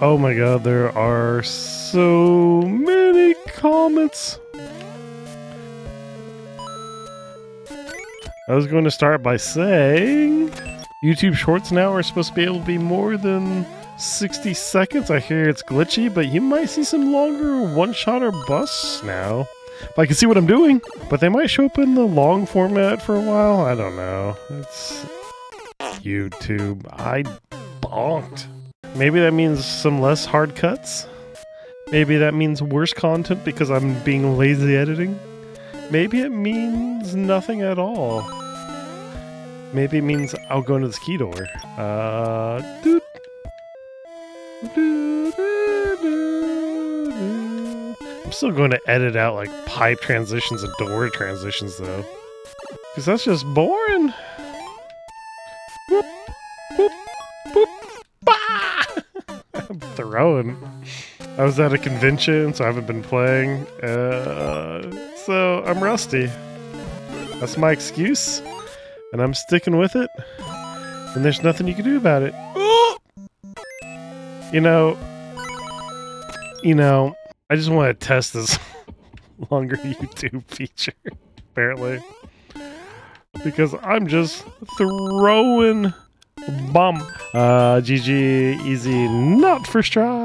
Oh my god, there are so many comments! I was going to start by saying YouTube shorts now are supposed to be able to be more than 60 seconds. I hear it's glitchy, but you might see some longer one-shot or busts now. If I can see what I'm doing, but they might show up in the long format for a while. I don't know. It's YouTube. I bonked. Maybe that means some less hard cuts. Maybe that means worse content because I'm being lazy editing. Maybe it means nothing at all. Maybe it means I'll go into the ski door. Doot. I'm still going to edit out like pipe transitions and door transitions though, because that's just boring. Boop, boop, boop. Bah! I'm throwing. I was at a convention, so I haven't been playing. So I'm rusty. That's my excuse, and I'm sticking with it. And there's nothing you can do about it. You know, I just want to test this longer YouTube feature, apparently. Because I'm just throwing bomb. GG, easy, not first try.